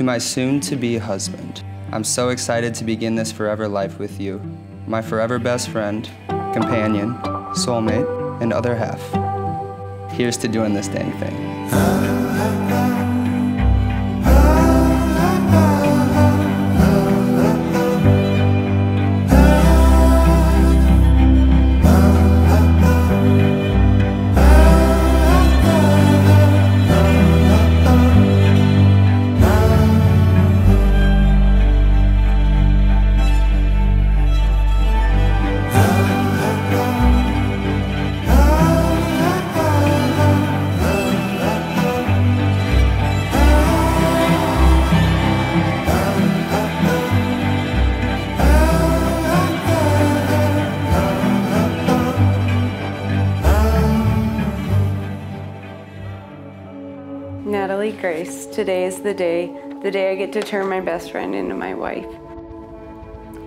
to my soon-to-be husband. I'm so excited to begin this forever life with you, my forever best friend, companion, soulmate, and other half. Here's to doing this dang thing. Natalie Grace, today is the day I get to turn my best friend into my wife.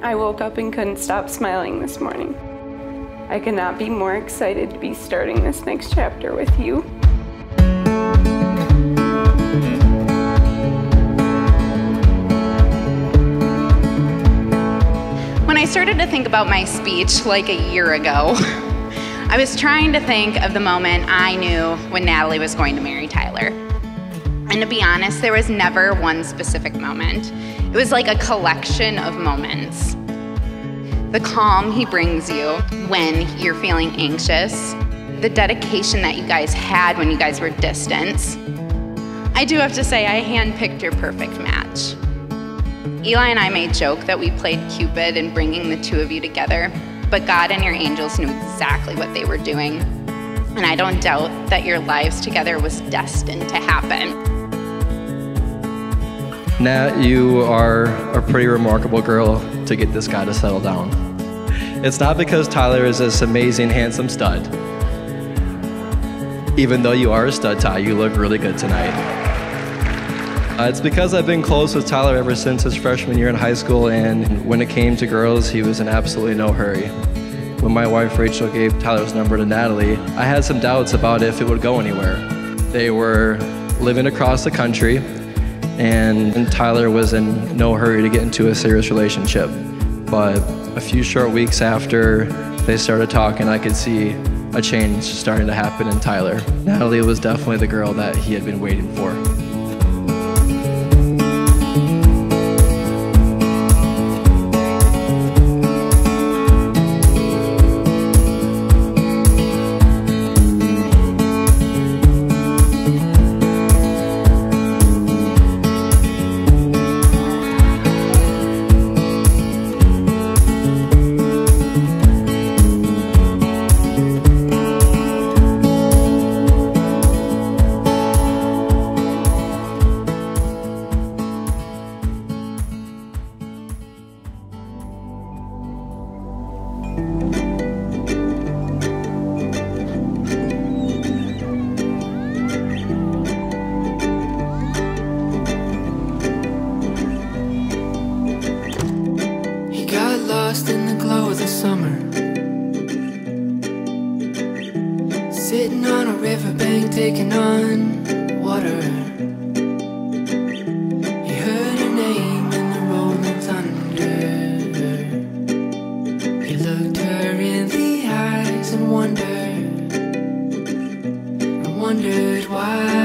I woke up and couldn't stop smiling this morning. I could not be more excited to be starting this next chapter with you. When I started to think about my speech like a year ago, I was trying to think of the moment I knew when Natalie was going to marry Tyler. And to be honest, there was never one specific moment. It was like a collection of moments. The calm he brings you when you're feeling anxious, the dedication that you guys had when you guys were distant. I do have to say, I handpicked your perfect match. Eli and I made joke that we played Cupid in bringing the two of you together, but God and your angels knew exactly what they were doing. And I don't doubt that your lives together was destined to happen. Nat, you are a pretty remarkable girl to get this guy to settle down. It's not because Tyler is this amazing, handsome stud. Even though you are a stud, Ty, you look really good tonight. It's because I've been close with Tyler ever since his freshman year in high school, and when it came to girls, he was in absolutely no hurry. When my wife Rachel gave Tyler's number to Natalie, I had some doubts about if it would go anywhere. They were living across the country, and Tyler was in no hurry to get into a serious relationship. But a few short weeks after they started talking, I could see a change starting to happen in Tyler. Natalie was definitely the girl that he had been waiting for. Summer, sitting on a riverbank, taking on water. He heard her name in the rolling thunder. He looked her in the eyes and wondered why.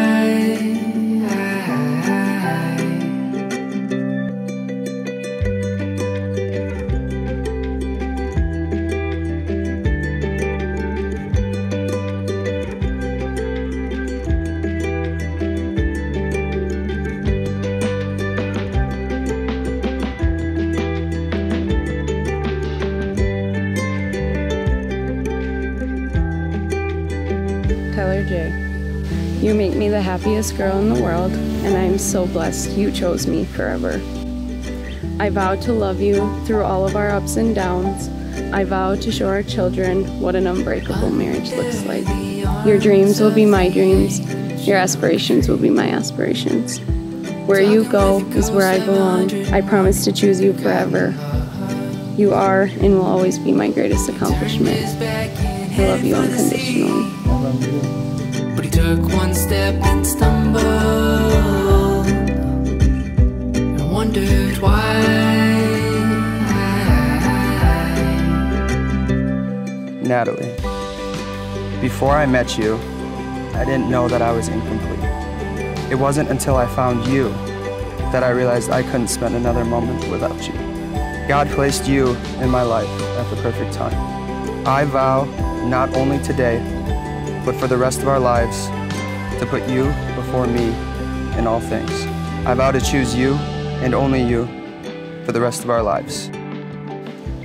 Tyler J, you make me the happiest girl in the world, and I am so blessed you chose me forever. I vow to love you through all of our ups and downs. I vow to show our children what an unbreakable marriage looks like. Your dreams will be my dreams. Your aspirations will be my aspirations. Where you go is where I belong. I promise to choose you forever. You are and will always be my greatest accomplishment. I love you unconditionally. But he took one step and stumbled. Before I met you, I didn't know that I was incomplete. It wasn't until I found you that I realized I couldn't spend another moment without you. God placed you in my life at the perfect time. I vow, not only today, but for the rest of our lives, to put you before me in all things. I vow to choose you and only you for the rest of our lives.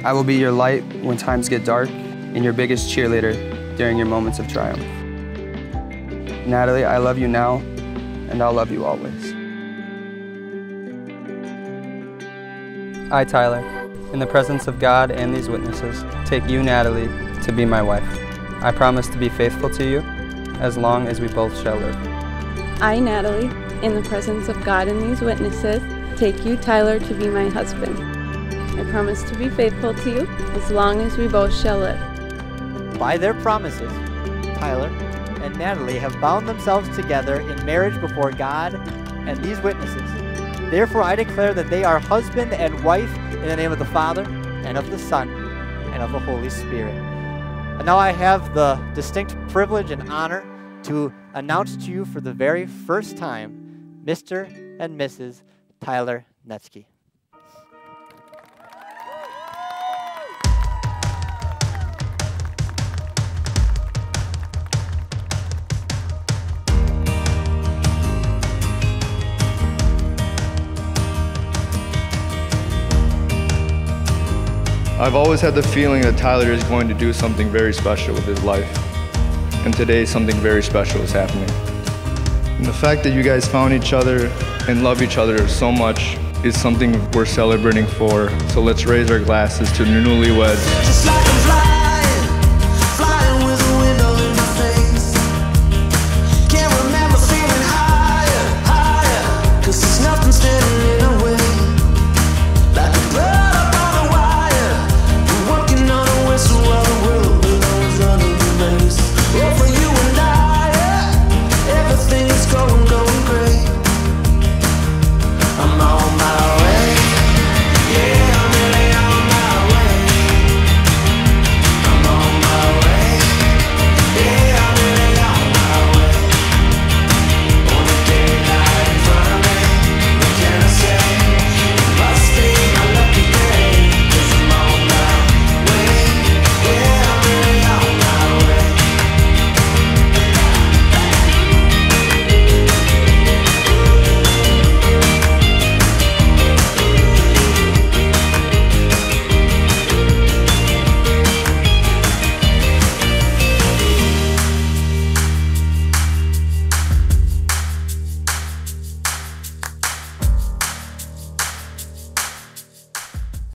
I will be your light when times get dark and your biggest cheerleader during your moments of triumph. Natalie, I love you now, and I'll love you always. I, Tyler, in the presence of God and these witnesses, take you, Natalie, to be my wife. I promise to be faithful to you as long as we both shall live. I, Natalie, in the presence of God and these witnesses, take you, Tyler, to be my husband. I promise to be faithful to you as long as we both shall live. By their promises, Tyler and Natalie have bound themselves together in marriage before God and these witnesses. Therefore, I declare that they are husband and wife in the name of the Father, and of the Son, and of the Holy Spirit. And now I have the distinct privilege and honor to announce to you for the very first time, Mr. and Mrs. Tyler Metzke. I've always had the feeling that Tyler is going to do something very special with his life. And today, something very special is happening. And the fact that you guys found each other and love each other so much is something we're celebrating for. So let's raise our glasses to the newlyweds.